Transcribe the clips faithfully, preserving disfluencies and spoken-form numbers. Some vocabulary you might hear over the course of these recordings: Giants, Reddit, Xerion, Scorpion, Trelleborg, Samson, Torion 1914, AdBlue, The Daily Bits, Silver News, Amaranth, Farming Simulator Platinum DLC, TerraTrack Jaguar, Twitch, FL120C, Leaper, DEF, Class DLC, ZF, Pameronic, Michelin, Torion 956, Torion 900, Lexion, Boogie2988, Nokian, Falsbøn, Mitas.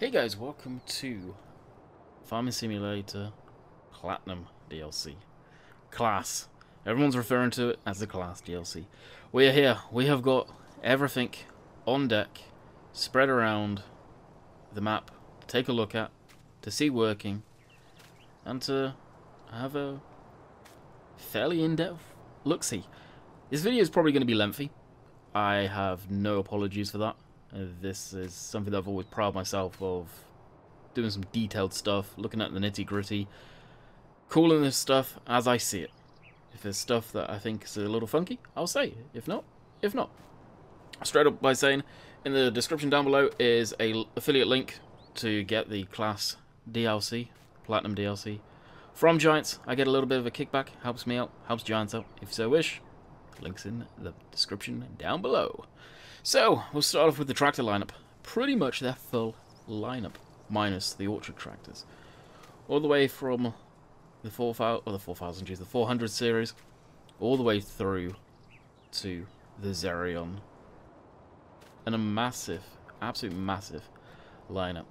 Hey guys, welcome to Farming Simulator Platinum D L C. Class. Everyone's referring to it as the Class D L C. We're here. We have got everything on deck, spread around the map to take a look at, to see working, and to have a fairly in-depth look-see. This video is probably going to be lengthy. I have no apologies for that. Uh, this is something that I've always proud myself of, doing some detailed stuff, looking at the nitty-gritty, calling this stuff as I see it. If there's stuff that I think is a little funky, I'll say. If not, if not. Straight up by saying, in the description down below is an affiliate link to get the Class D L C, Platinum D L C. From Giants, I get a little bit of a kickback, helps me out, helps Giants out, if you so wish. Links in the description down below. So, we'll start off with the tractor lineup. Pretty much their full lineup, minus the orchard tractors. All the way from the four thousand, or the four thousand, geez, the four hundred series, all the way through to the Xerion. And a massive, absolute massive lineup.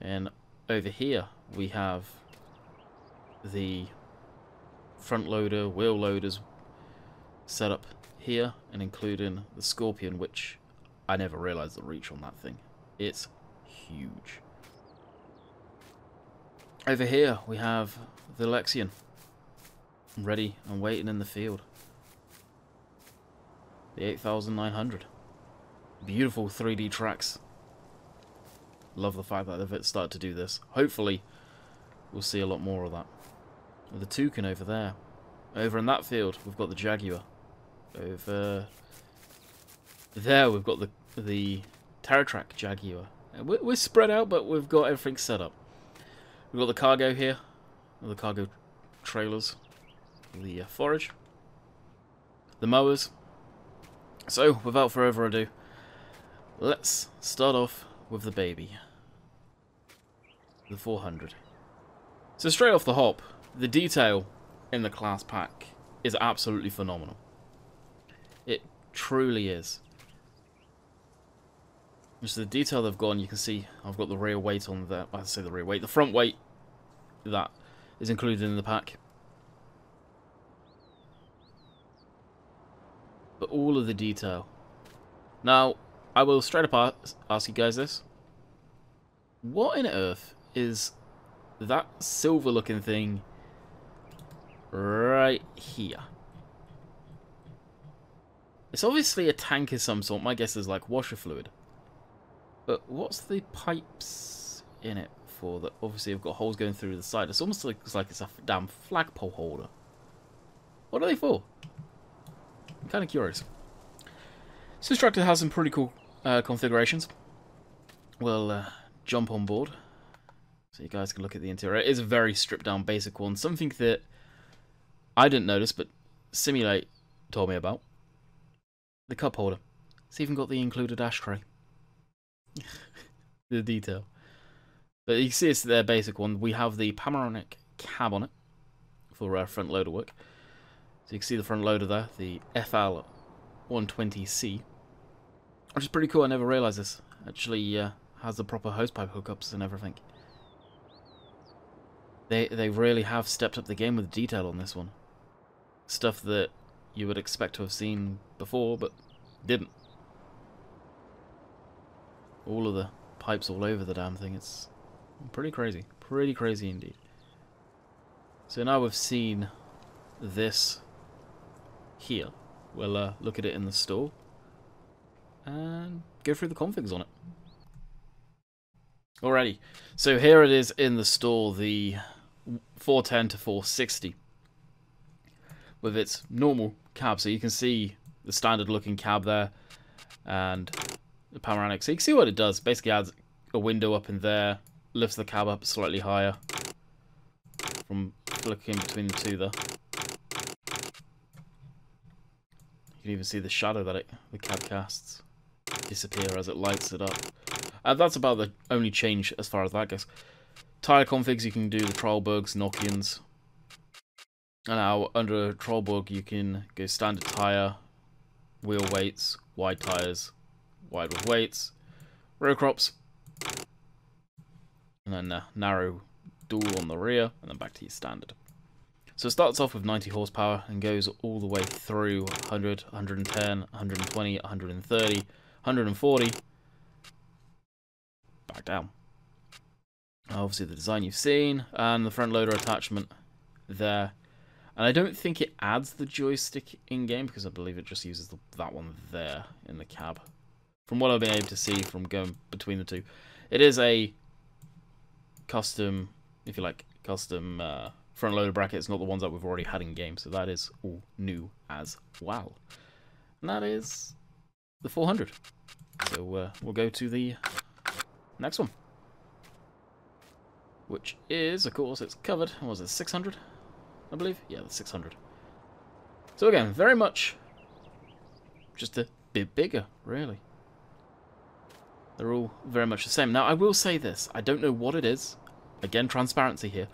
And over here, we have the front loader, wheel loaders set up here, and including the Scorpion, which I never realized the reach on that thing. It's huge. Over here we have the Lexion ready and waiting in the field. The eight thousand nine hundred. Beautiful three D tracks. Love the fact that they've started to do this. Hopefully we'll see a lot more of that. The Toucan over there. Over in that field we've got the Jaguar. Over there we've got the the TerraTrack Jaguar. We're, we're spread out, but we've got everything set up. We've got the cargo here, the cargo trailers, the uh, forage, the mowers. So, without further ado, let's start off with the baby, the four hundred. So straight off the hop, the detail in the Class pack is absolutely phenomenal. It truly is. Just the detail they've gone, you can see I've got the rear weight on that. I say the rear weight, the front weight that is included in the pack. But all of the detail. Now, I will straight up ask you guys this. What on earth is that silver looking thing right here? It's obviously a tank of some sort. My guess is like washer fluid. But what's the pipes in it for that? Obviously, I've got holes going through the side. It's almost like it's, like it's a damn flagpole holder. What are they for? I'm kind of curious. So this tractor has some pretty cool uh, configurations. We'll uh, jump on board so you guys can look at the interior. It is a very stripped down basic one. Something that I didn't notice, but Simulate told me about. The cup holder. It's even got the included ashtray. The detail. But you see it's their basic one. We have the Pameronic cab on it for our front loader work. So you can see the front loader there, the F L one twenty C. Which is pretty cool, I never realised this. Actually uh, has the proper hosepipe hookups and everything. They, they really have stepped up the game with detail on this one. Stuff that you would expect to have seen before, but didn't. All of the pipes all over the damn thing. It's pretty crazy. Pretty crazy indeed. So now we've seen this here. We'll uh, look at it in the store and go through the configs on it. Alrighty. So here it is in the store, the four ten to four sixty. With its normal cab, so you can see the standard looking cab there and the Pameronic. So you can see what it does. Basically adds a window up in there, lifts the cab up slightly higher from looking between the two there. You can even see the shadow that it, the cab casts disappear as it lights it up. And that's about the only change as far as that goes. Tire configs, you can do the Trelleborgs, Nokians. And now, under Trelleborg, you can go standard tyre, wheel weights, wide tyres, wide with weights, row crops, and then a narrow door on the rear, and then back to your standard. So it starts off with ninety horsepower and goes all the way through one hundred, one ten, one twenty, one thirty, one forty, back down. Obviously the design you've seen, and the front loader attachment there. And I don't think it adds the joystick in-game, because I believe it just uses the, that one there in the cab. From what I've been able to see from going between the two, it is a custom, if you like, custom uh, front loader brackets, not the ones that we've already had in-game. So that is all new as well. And that is the four hundred. So uh, we'll go to the next one, which is, of course, it's covered. What was it, six hundred? I believe, yeah, the six hundred. So again, very much just a bit bigger, really. They're all very much the same. Now, I will say this. I don't know what it is. Again, transparency here.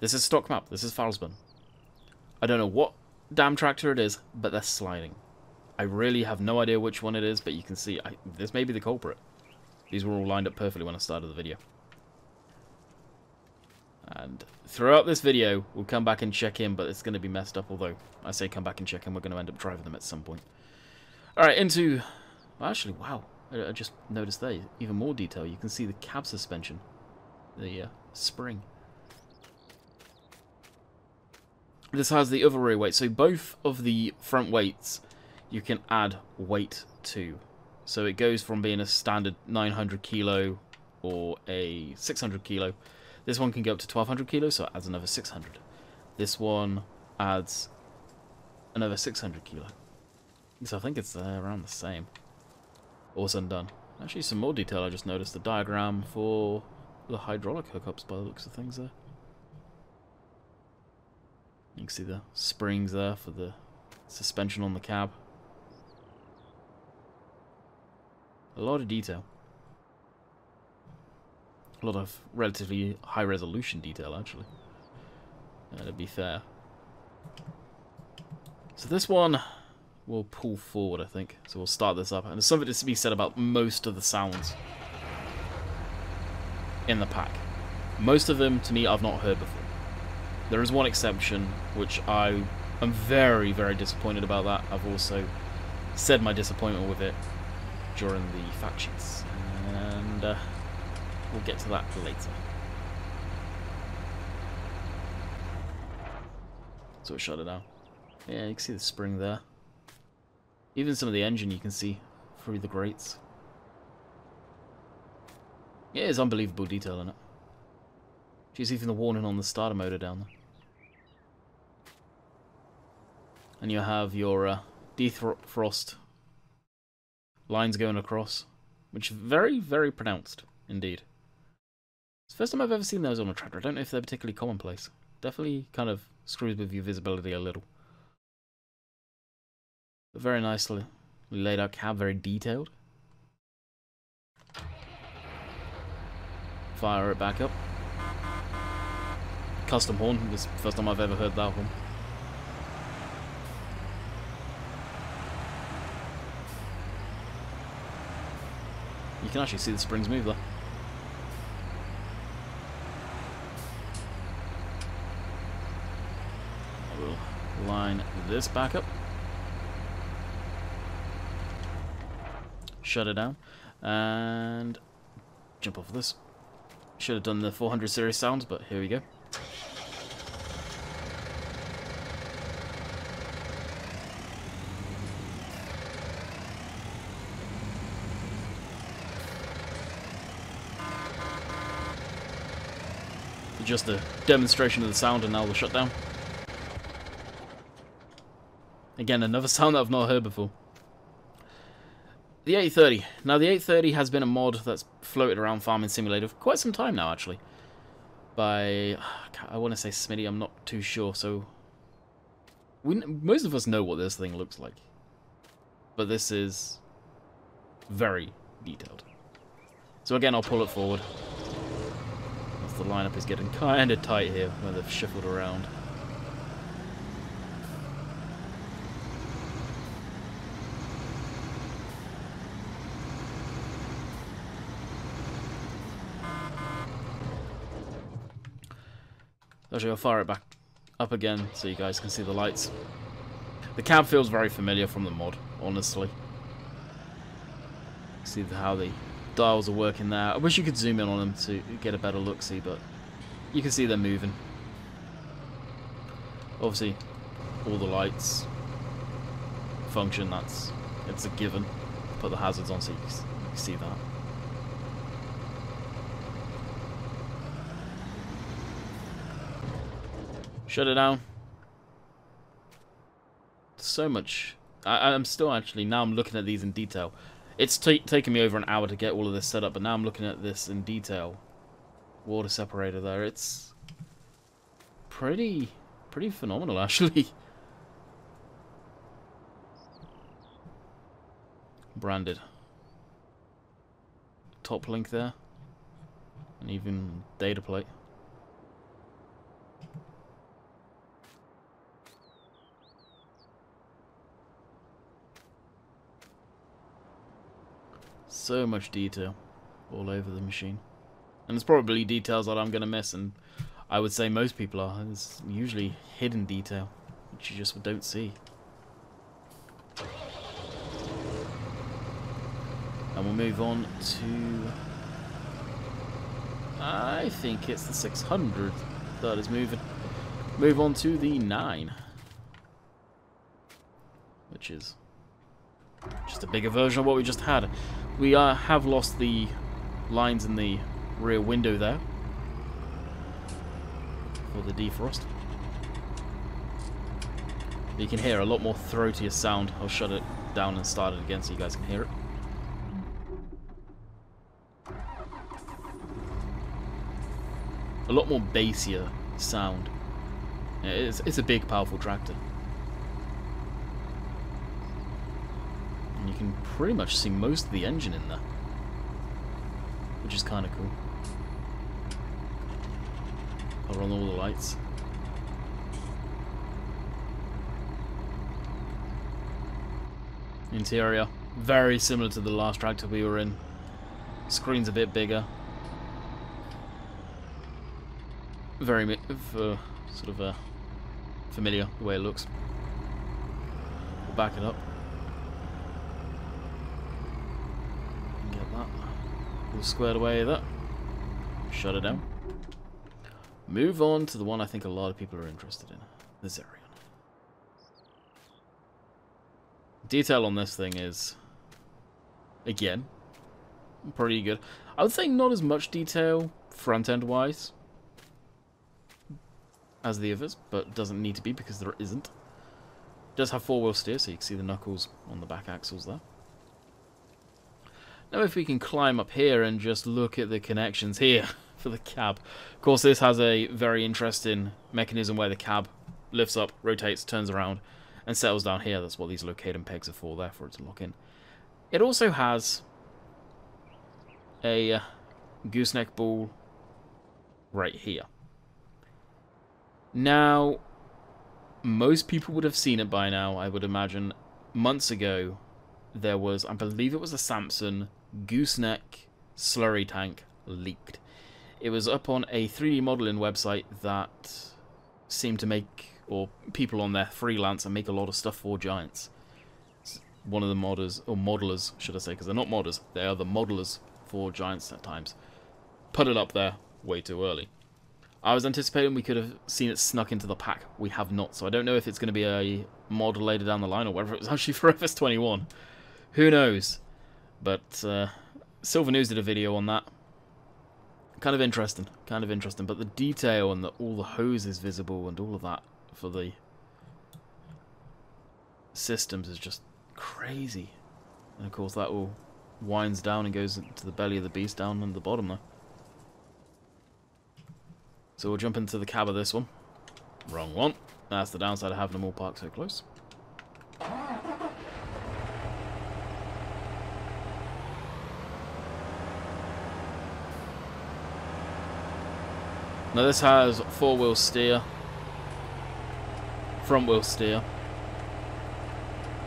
This is stock map. This is Falsbøn. I don't know what damn tractor it is, but they're sliding. I really have no idea which one it is, but you can see I, this may be the culprit. These were all lined up perfectly when I started the video. And throughout this video, we'll come back and check in, but it's going to be messed up, although I say come back and check in, we're going to end up driving them at some point. Alright, into... Actually, wow, I just noticed there, even more detail. You can see the cab suspension, the uh, spring. This has the other rear weight, so both of the front weights you can add weight to. So it goes from being a standard nine hundred kilo or a six hundred kilo. This one can go up to twelve hundred kilos, so it adds another six hundred. This one adds another six hundred kilo. So I think it's uh, around the same. All said and done. Actually, some more detail. I just noticed the diagram for the hydraulic hookups by the looks of things there. You can see the springs there for the suspension on the cab. A lot of detail. A lot of relatively high-resolution detail, actually, uh, to be fair. So this one we'll pull forward, I think. So we'll start this up. And there's something to be said about most of the sounds in the pack. Most of them, to me, I've not heard before. There is one exception, which I am very, very disappointed about that. I've also said my disappointment with it during the fact sheets. And... Uh, we'll get to that later. So it shut it down. Yeah, you can see the spring there. Even some of the engine you can see through the grates. Yeah, there's unbelievable detail in it. She's even the warning on the starter motor down there. And you have your uh, defrost lines going across, which are very, very pronounced indeed. It's the first time I've ever seen those on a tractor. I don't know if they're particularly commonplace. Definitely kind of screws with your visibility a little. But very nicely laid out cab, very detailed. Fire it back up. Custom horn. This is the first time I've ever heard that one. You can actually see the springs move there. Line this back up, shut it down, and jump off of this. Should have done the four hundred series sounds, but here we go. Just a demonstration of the sound, and now the shutdown. Again, another sound that I've not heard before. The eight thirty. Now, the eight thirty has been a mod that's floated around Farming Simulator for quite some time now, actually. By, I want to say Smitty, I'm not too sure, so... We, most of us know what this thing looks like. But this is very detailed. So again, I'll pull it forward. That's the lineup is getting kind of tight here, where they've shuffled around. Actually, I'll fire it back up again so you guys can see the lights. The cab feels very familiar from the mod, honestly. See how the dials are working there. I wish you could zoom in on them to get a better look-see, but you can see they're moving. Obviously, all the lights function, that's it's a given. Put the hazards on so you can see that. Shut it down. So much. I, I'm still actually, now I'm looking at these in detail. It's t taken me over an hour to get all of this set up, but now I'm looking at this in detail. Water separator there. It's pretty, pretty phenomenal, actually. Branded. Top link there. And even data plate. So much detail all over the machine. And there's probably details that I'm going to miss, and I would say most people are. There's usually hidden detail, which you just don't see. And we'll move on to... I think it's the six hundred that is moving. Move on to the nine. Which is just a bigger version of what we just had. We uh, have lost the lines in the rear window there for the defrost. You can hear a lot more throatier sound. I'll shut it down and start it again so you guys can hear it. A lot more bassier sound. It's, it's a big, powerful tractor. You can pretty much see most of the engine in there, which is kind of cool. I'll run all the lights. Interior, very similar to the last tractor we were in. Screen's a bit bigger. Very uh, sort of uh, familiar the way it looks. We'll back it up. Squared away that. Shut it down. Move on to the one I think a lot of people are interested in. The Xerion. Detail on this thing is, again, pretty good. I would say not as much detail front-end wise as the others, but doesn't need to be because there isn't. It does have four-wheel steer, so you can see the knuckles on the back axles there. Now if we can climb up here and just look at the connections here for the cab. Of course, this has a very interesting mechanism where the cab lifts up, rotates, turns around, and settles down here. That's what these locating pegs are for, there for it to lock in. It also has a gooseneck ball right here. Now, most people would have seen it by now, I would imagine, months ago. There was, I believe it was a Samson gooseneck slurry tank leaked. It was up on a three D modeling website that seemed to make, or people on their freelance and make a lot of stuff for Giants. One of the modders, or modelers, should I say, because they're not modders, they are the modelers for Giants at times. Put it up there way too early. I was anticipating we could have seen it snuck into the pack. We have not, so I don't know if it's going to be a mod later down the line or whether it was actually for F S twenty-one. Who knows? But uh, Silver News did a video on that. Kind of interesting. Kind of interesting. But the detail and the, all the hoses visible and all of that for the systems is just crazy. And of course that all winds down and goes into the belly of the beast down under the bottom there. So we'll jump into the cab of this one. Wrong one. That's the downside of having them all parked so close. Now this has four-wheel steer, front-wheel steer,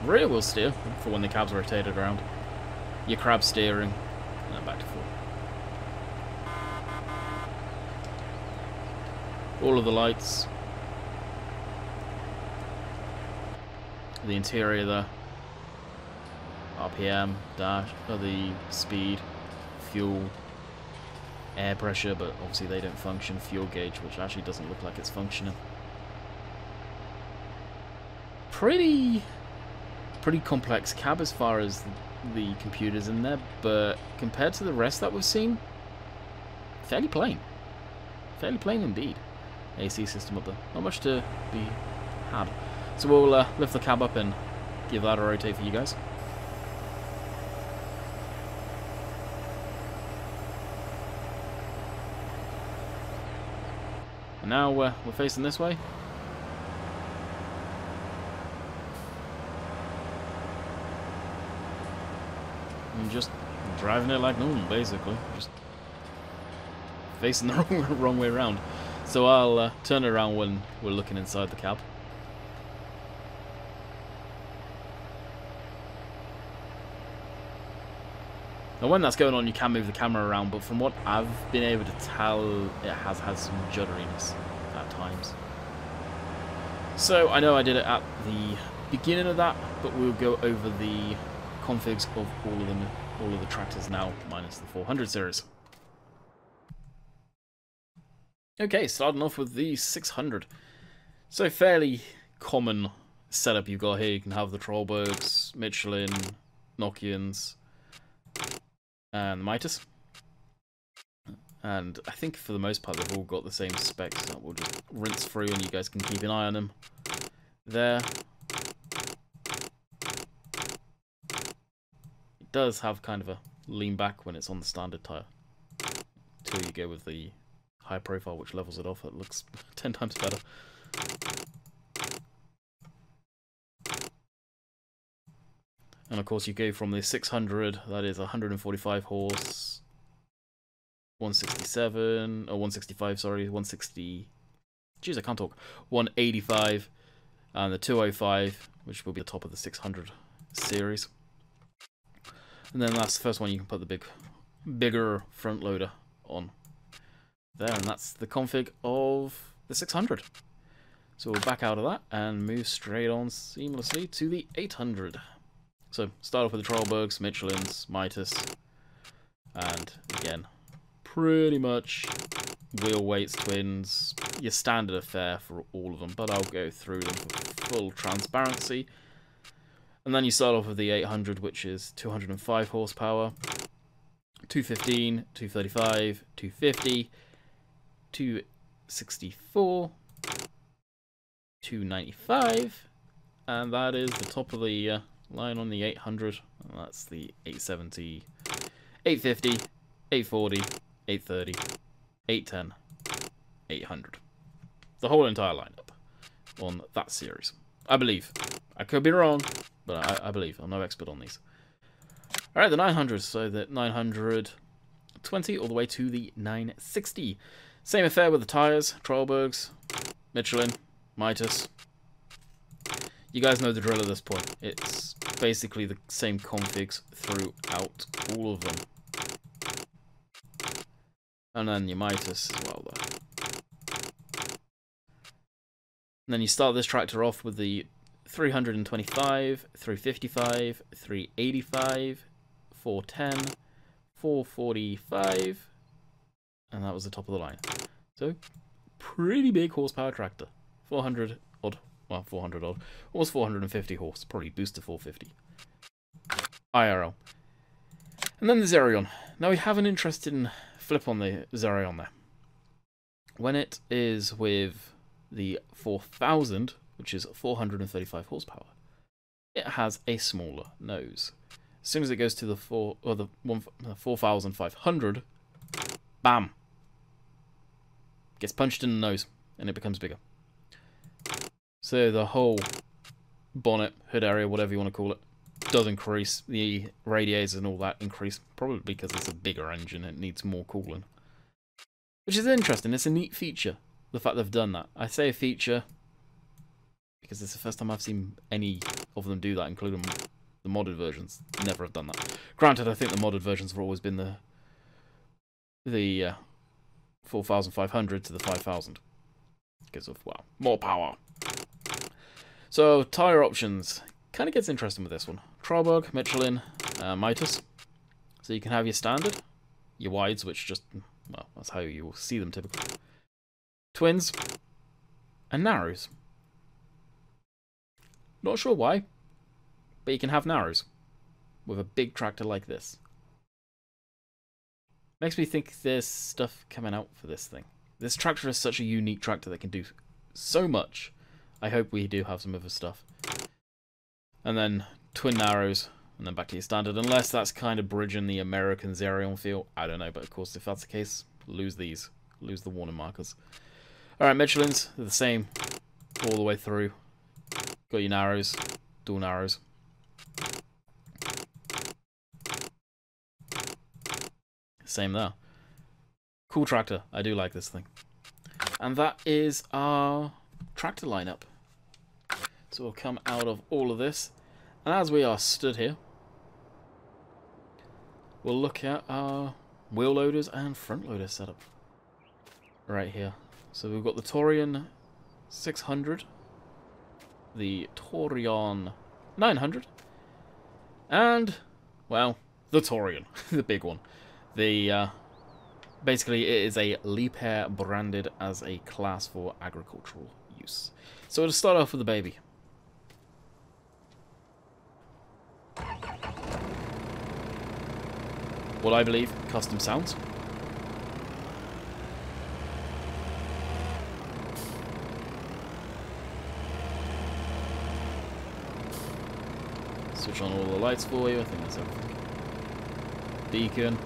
rear-wheel steer for when the cab's rotated around, your crab steering, and then back to forward. all of the lights, the interior there, R P M, dash, or the speed, fuel, air pressure, but obviously they don't function, fuel gauge, which actually doesn't look like it's functioning. Pretty, pretty complex cab as far as the, the computers in there, but compared to the rest that we've seen, fairly plain. Fairly plain indeed. A C system up there. Not much to be had. So we'll uh, lift the cab up and give that a rotate for you guys. And now uh, we're facing this way. And just driving it like normal, basically. Just facing the wrong, wrong way around. So I'll uh, turn it around when we're looking inside the cab. Now when that's going on you can move the camera around, but from what I've been able to tell it has had some judderiness at times. So I know I did it at the beginning of that, but we'll go over the configs of all of them, all of the tractors now, minus the four hundred series. Okay, starting off with the six hundred. So fairly common setup you've got here. You can have the Trelleborgs, Michelin, Nokians, and Mitas. And I think for the most part they've all got the same specs. So we'll just rinse through and you guys can keep an eye on them there. It does have kind of a lean back when it's on the standard tyre. Until you go with the high profile which levels it off. It looks ten times better. And of course you go from the six hundred, that is one hundred forty-five horse, one sixty-seven, or one sixty-five, sorry, one sixty, jeez I can't talk, one eighty-five, and the two oh five, which will be the top of the six hundred series. And then that's the first one you can put the big, bigger front loader on there, and that's the config of the six hundred. So we'll back out of that and move straight on seamlessly to the eight hundred. So, start off with the Trelleborgs, Michelins, Mitas, and again, pretty much wheel weights, twins, your standard affair for all of them, but I'll go through them for full transparency. And then you start off with the eight hundred, which is two hundred five horsepower, two fifteen, two thirty-five, two fifty, two sixty-four, two ninety-five, and that is the top of the... Uh, line on the eight hundred, and that's the eight seventy, eight fifty, eight forty, eight thirty, eight ten, eight hundred. The whole entire lineup on that series. I believe. I could be wrong, but I, I believe. I'm no expert on these. Alright, the nine hundred, so the nine hundred twenty all the way to the nine sixty. Same affair with the tyres, Trelleborgs, Michelin, Mitas. You guys know the drill at this point. It's basically the same configs throughout all of them. And then your Mitas as well there. And then you start this tractor off with the three twenty-five, three fifty-five, three eighty-five, four ten, four forty-five, and that was the top of the line. So, pretty big horsepower tractor. four hundred odd. Well, four hundred odd. Almost four hundred fifty horse. Probably booster four fifty. I R L. And then the Xerion. Now we have an interesting flip on the Xerion there. When it is with the four thousand, which is four hundred thirty-five horsepower, it has a smaller nose. As soon as it goes to the four or the four thousand five hundred, bam! Gets punched in the nose and it becomes bigger. So the whole bonnet, hood area, whatever you want to call it, does increase. The radiators and all that increase, probably because it's a bigger engine and it needs more cooling. Which is interesting. It's a neat feature, the fact they've done that. I say a feature because it's the first time I've seen any of them do that, including the modded versions. Never have done that. Granted, I think the modded versions have always been the, the uh, four thousand five hundred to the five thousand. because of, well, more power. So, tyre options. Kind of gets interesting with this one. Trelleborg, Michelin, uh, Mitas. So you can have your standard, your wides, which just, well, that's how you will see them typically. Twins, and narrows. Not sure why, but you can have narrows with a big tractor like this. Makes me think there's stuff coming out for this thing. This tractor is such a unique tractor that can do so much. I hope we do have some other stuff. And then twin narrows, and then back to your standard, unless that's kind of bridging the American Xerion feel. I don't know, but of course if that's the case, lose these. Lose the warning markers. Alright, Michelins, they're the same all the way through. Got your narrows, dual narrows. Same there. Cool tractor. I do like this thing. And that is our tractor lineup. So we'll come out of all of this. And as we are stood here, we'll look at our wheel loaders and front loader setup. Right here. So we've got the Torion six hundred, the Torion nine hundred, and, well, the Torion, the big one. The uh, basically, it is a Leaper branded as a class for agricultural use. So we'll start off with the baby. What I believe, custom sounds. Switch on all the lights for you, I think that's everything. Beacon.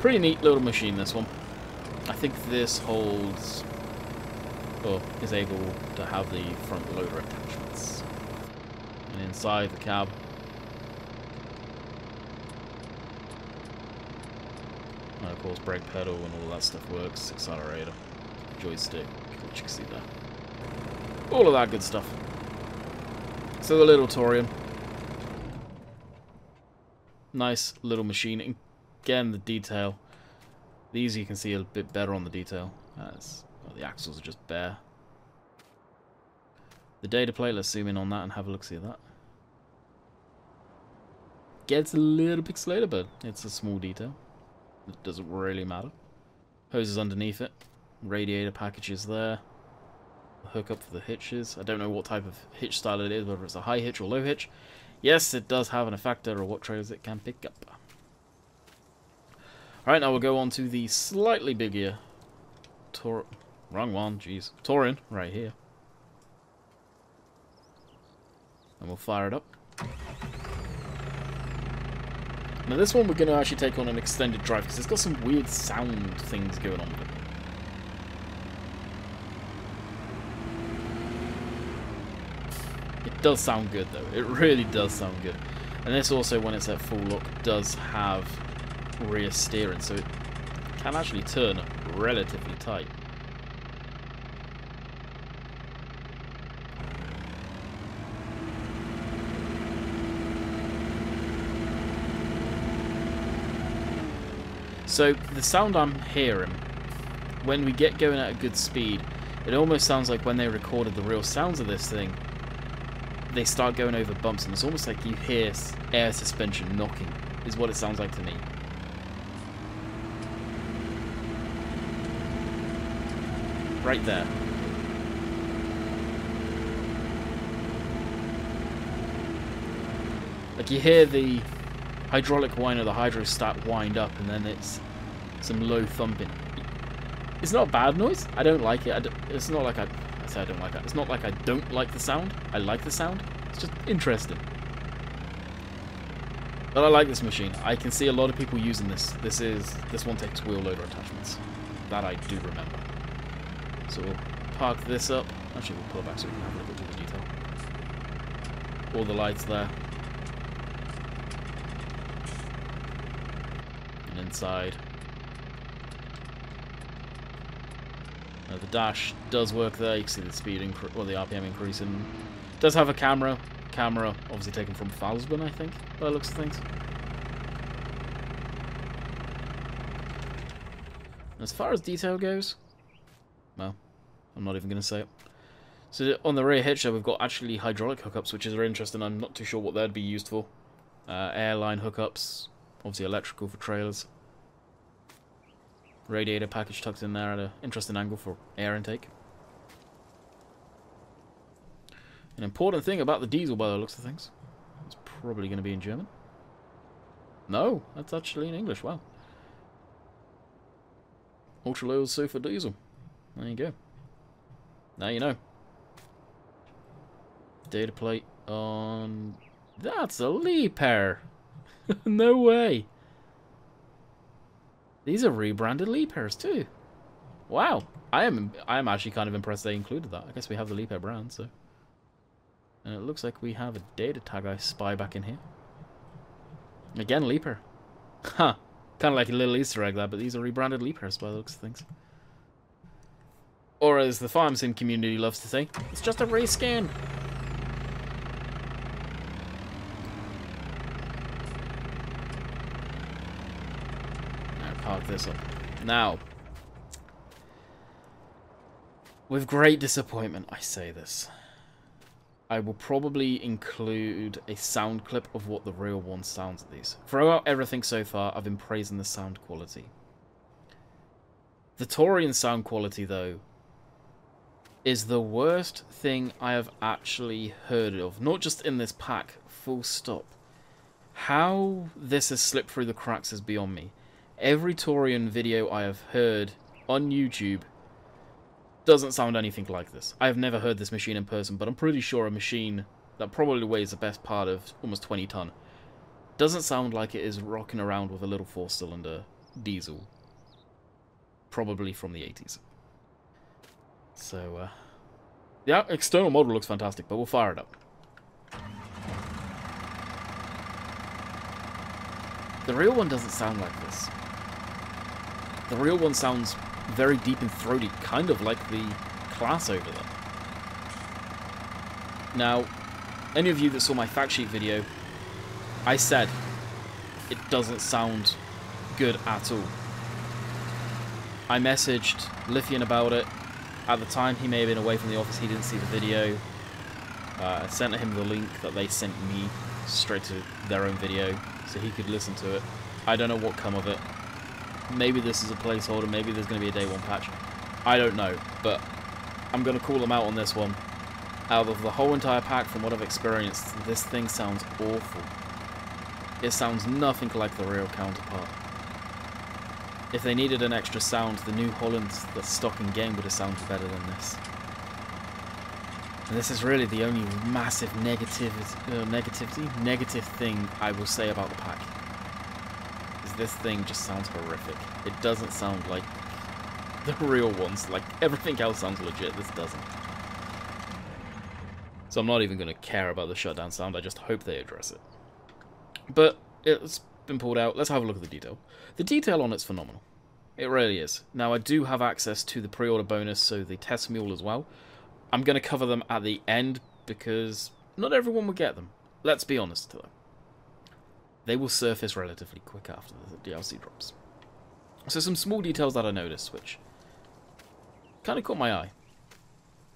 Pretty neat little machine, this one. I think this holds, or is able to have the front loader attachments. And inside the cab, and of course brake pedal and all that stuff works, accelerator, joystick, which you can see there. All of that good stuff. So the little Torion. Nice little machine. And again, the detail. These you can see a bit better on the detail. As, well, the axles are just bare. The data plate, let's zoom in on that and have a look-see at that. Gets a little pixelated, but it's a small detail. It doesn't really matter. Hoses underneath it. Radiator packages there. Hook up for the hitches. I don't know what type of hitch style it is, whether it's a high hitch or low hitch. Yes, it does have an effector or what trailers it can pick up. Alright, now we'll go on to the slightly bigger Tor... Wrong one, jeez. Torion, right here. And we'll fire it up. Now this one we're going to actually take on an extended drive because it's got some weird sound things going on with it. Does sound good though, it really does sound good. And this also, when it's at full lock, does have rear steering, so it can actually turn relatively tight. So the sound I'm hearing when we get going at a good speed, it almost sounds like when they recorded the real sounds of this thing, they start going over bumps, and it's almost like you hear air suspension knocking, is what it sounds like to me. Right there. Like you hear the hydraulic whine or the hydrostat wind up, and then it's some low thumping. It's not a bad noise. I don't like it. I don't, it's not like I... I don't like that. It's not like I don't like the sound. I like the sound. It's just interesting. But I like this machine. I can see a lot of people using this. This is this one takes wheel loader attachments. That I do remember. So we'll park this up. Actually, we'll pull it back so we can have a look at all the detail. All the lights there. And inside. Uh, the dash does work there. You can see the speed increase, or the R P M increase. In. Does have a camera. Camera, obviously taken from Falsbøn, I think, by the looks of things. As far as detail goes, well, I'm not even going to say it. So on the rear hitcher, we've got actually hydraulic hookups, which is very interesting. I'm not too sure what that'd be used for. Uh, airline hookups, obviously electrical for trailers. Radiator package tucked in there at an interesting angle for air intake. An important thing about the diesel, by the looks of things. It's probably going to be in German. No, that's actually in English. Wow. Ultra low sulfur diesel. There you go. Now you know. Data plate on... That's a Leaper. No way. These are rebranded Leapers too. Wow. I am I am actually kind of impressed they included that. I guess we have the Leaper brand, so... And it looks like we have a data tag I spy back in here. Again, Leaper. Huh. Kind of like a little Easter egg there, but these are rebranded Leapers by the looks of things. Or as the farm sim community loves to say, it's just a reskin. Now park this up. Now, with great disappointment, I say this. I will probably include a sound clip of what the real one sounds of these. Throughout everything so far, I've been praising the sound quality. The Torion sound quality, though, is the worst thing I have actually heard of. Not just in this pack, full stop. How this has slipped through the cracks is beyond me. Every Torion video I have heard on YouTube doesn't sound anything like this. I have never heard this machine in person, but I'm pretty sure a machine that probably weighs the best part of almost twenty ton doesn't sound like it is rocking around with a little four-cylinder diesel. Probably from the eighties. So, uh... the external model looks fantastic, but we'll fire it up. The real one doesn't sound like this. The real one sounds... very deep and throaty, kind of like the Class over there. Now, any of you that saw my fact sheet video, I said it doesn't sound good at all. I messaged Lithian about it. At the time, he may have been away from the office, he didn't see the video. Uh, I sent him the link that they sent me straight to their own video so he could listen to it. I don't know what come of it. Maybe this is a placeholder, maybe there's going to be a day one patch. I don't know, but I'm going to call them out on this one. Out of the whole entire pack, from what I've experienced, this thing sounds awful. It sounds nothing like the real counterpart. If they needed an extra sound, the New Holland that's stock in game would have sounded better than this. And this is really the only massive negativity, uh, negativity? negative thing I will say about the pack. This thing just sounds horrific. It doesn't sound like the real ones. Like, everything else sounds legit. This doesn't. So I'm not even going to care about the shutdown sound. I just hope they address it. But it's been pulled out. Let's have a look at the detail. The detail on it's phenomenal. It really is. Now, I do have access to the pre-order bonus, so the test mule as well. I'm going to cover them at the end because not everyone will get them. Let's be honest, though. They will surface relatively quick after the D L C drops. So some small details that I noticed, which kind of caught my eye.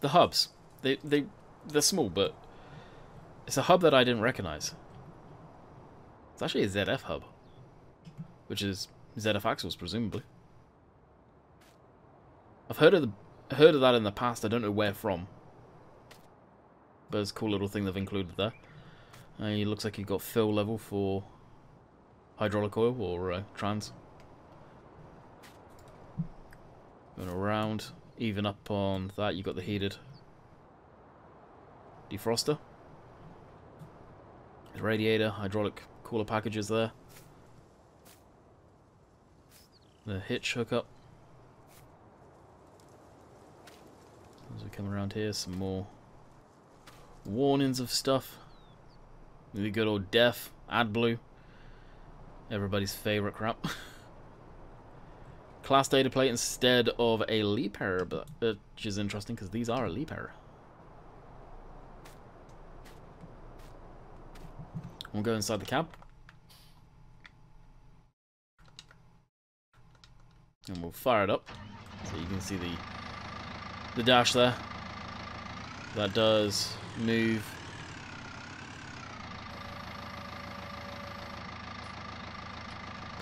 The hubs. They, they, they're small, but it's a hub that I didn't recognise. It's actually a Z F hub, which is Z F axles, presumably. I've heard of, the, heard of that in the past. I don't know where from. But it's a cool little thing they've included there. Uh, he looks like he got fill level for hydraulic oil or uh, trans. Going around, even up on that, you've got the heated defroster. The radiator, hydraulic cooler packages there. The hitch hookup. As we come around here, some more warnings of stuff. The good old D E F, AdBlue, everybody's favourite crap. Class data plate instead of a Leaper, but which is interesting because these are a Leaper. We'll go inside the cab. And we'll fire it up so you can see the the dash there. That does move.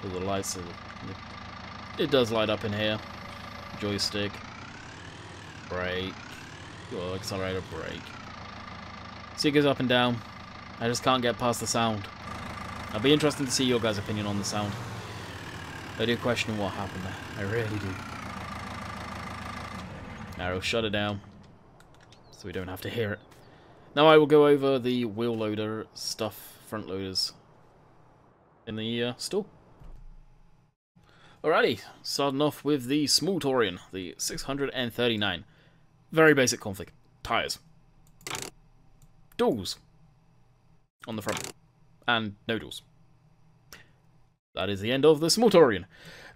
Pull the lights. It does light up in here. Joystick. Brake. Well, accelerator, brake. So it goes up and down. I just can't get past the sound. I'd be interested to see your guys' opinion on the sound. I do question what happened there. I really do. Arrow, shut it down. So we don't have to hear it. Now I will go over the wheel loader stuff, front loaders, in the uh, store. Alrighty, starting off with the small Torion, the six hundred thirty-nine. Very basic config. Tires. Duals. On the front. And no duals. That is the end of the small Torion.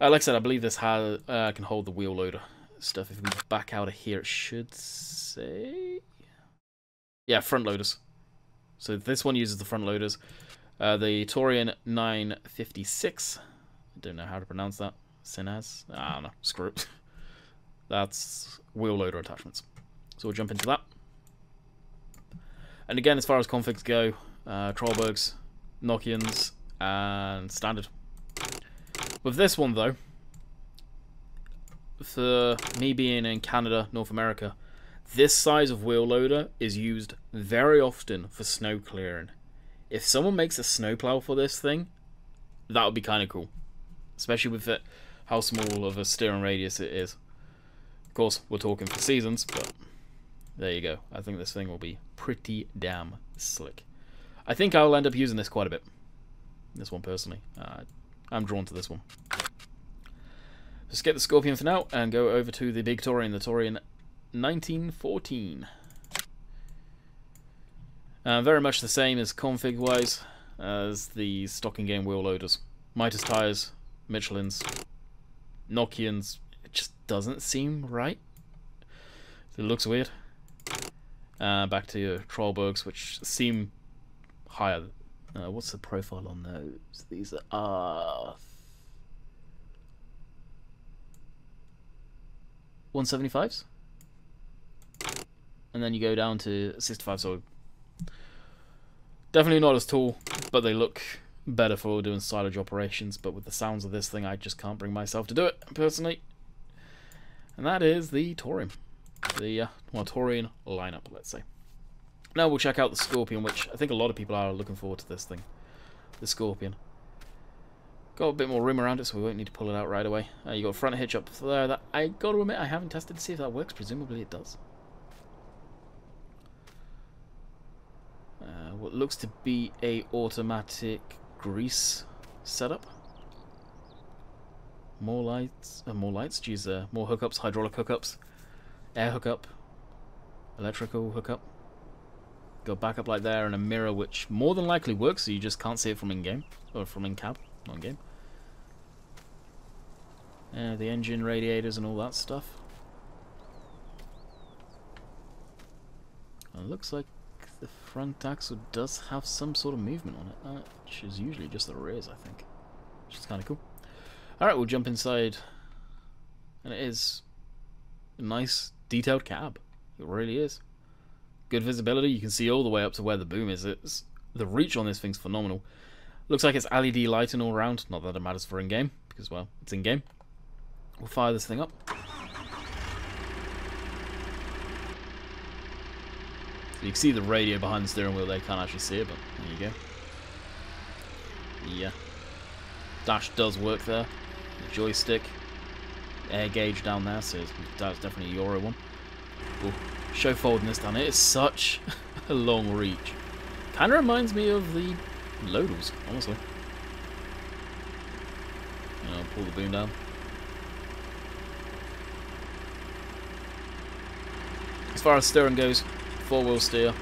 Uh, like I said, I believe this has, uh, can hold the wheel loader stuff. If we back out of here, it should say... Yeah, front loaders. So this one uses the front loaders. Uh, the Torion nine fifty-six. I don't know how to pronounce that. Sinaz? I don't know. Screw it. That's wheel loader attachments. So we'll jump into that. And again, as far as configs go, uh, Trelleborgs, Nokians, and standard. With this one, though, for me being in Canada, North America, this size of wheel loader is used very often for snow clearing. If someone makes a snowplow for this thing, that would be kind of cool. Especially with it, how small of a steering radius it is. Of course, we're talking for seasons, but there you go. I think this thing will be pretty damn slick. I think I'll end up using this quite a bit. This one, personally. Uh, I'm drawn to this one. Let's get the Scorpion for now and go over to the big Torion, the Torion nineteen fourteen. Uh, very much the same as config-wise as the stock in-game wheel loaders. Mitas tyres, Michelins, Nokians. It just doesn't seem right. It looks weird. Uh, back to your Trelleborgs, which seem higher. Uh, what's the profile on those? These are uh, one seventy-fives, and then you go down to sixty-five. So definitely not as tall, but they look better for doing silage operations. But with the sounds of this thing, I just can't bring myself to do it personally. And that is the Torion, the uh, well, Torion lineup, let's say. Now we'll check out the Scorpion, which I think a lot of people are looking forward to this thing. The Scorpion. Got a bit more room around it, so we won't need to pull it out right away. Uh, you got a front hitch up there. That, I got to admit, I haven't tested to see if that works. Presumably it does. Uh, what looks to be a automatic grease setup. More lights. Uh, more lights. Geez, uh, more hookups. Hydraulic hookups. Air hookup. Electrical hookup. Go back up like there, and a mirror which more than likely works, so you just can't see it from in-game, or from in-cab, not in-game. Uh, the engine radiators and all that stuff. It looks like the front axle does have some sort of movement on it, uh, which is usually just the rears, I think, which is kind of cool. Alright, we'll jump inside, and it is a nice detailed cab, it really is. Good visibility, you can see all the way up to where the boom is. It's, the reach on this thing's phenomenal. Looks like it's L E D lighting all around. Not that it matters for in-game, because, well, it's in-game. We'll fire this thing up. So you can see the radio behind the steering wheel. They can't actually see it, but there you go. Yeah. Dash does work there. The joystick. Air gauge down there, so that's definitely a Euro one. Cool. Show folding this down. It is such a long reach. Kind of reminds me of the Lodals, honestly. And I'll pull the boom down. As far as steering goes, four-wheel steer,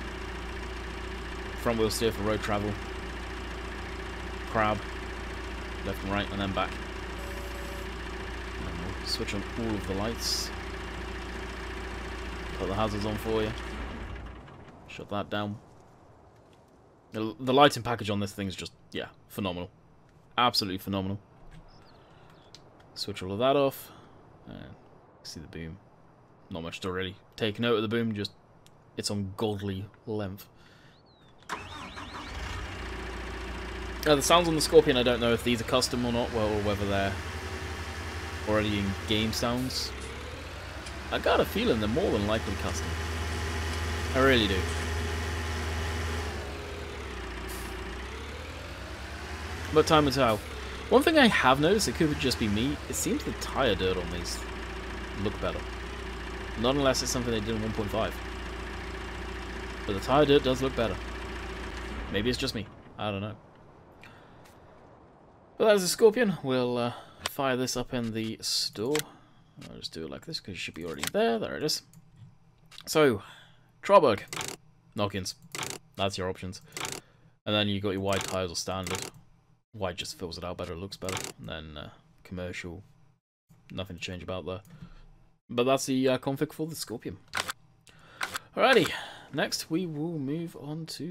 front-wheel steer for road travel, crab, left and right, and then back. And we'll switch on all of the lights. Put the hazards on for you. Shut that down. The, the lighting package on this thing is just, yeah, phenomenal. Absolutely phenomenal. Switch all of that off. And see the boom. not much to really take note of the boom, just it's on godly length. Now the sounds on the Scorpion, I don't know if these are custom or not, well, or whether they're already in game sounds. I got a feeling they're more than likely custom. I really do. But time will tell. One thing I have noticed, it could just be me, it seems the tyre dirt on these look better. Not unless it's something they did in one point five. But the tyre dirt does look better. Maybe it's just me. I don't know. Well, that is a Scorpion. We'll uh, fire this up in the store. I'll just do it like this because it should be already there. There it is. So, Trelleborg, Nokians. That's your options. And then you got your wide tires or standard. Wide just fills it out better, it looks better. And then uh, commercial. Nothing to change about there. But that's the uh, config for the Scorpion. Alrighty. Next, we will move on to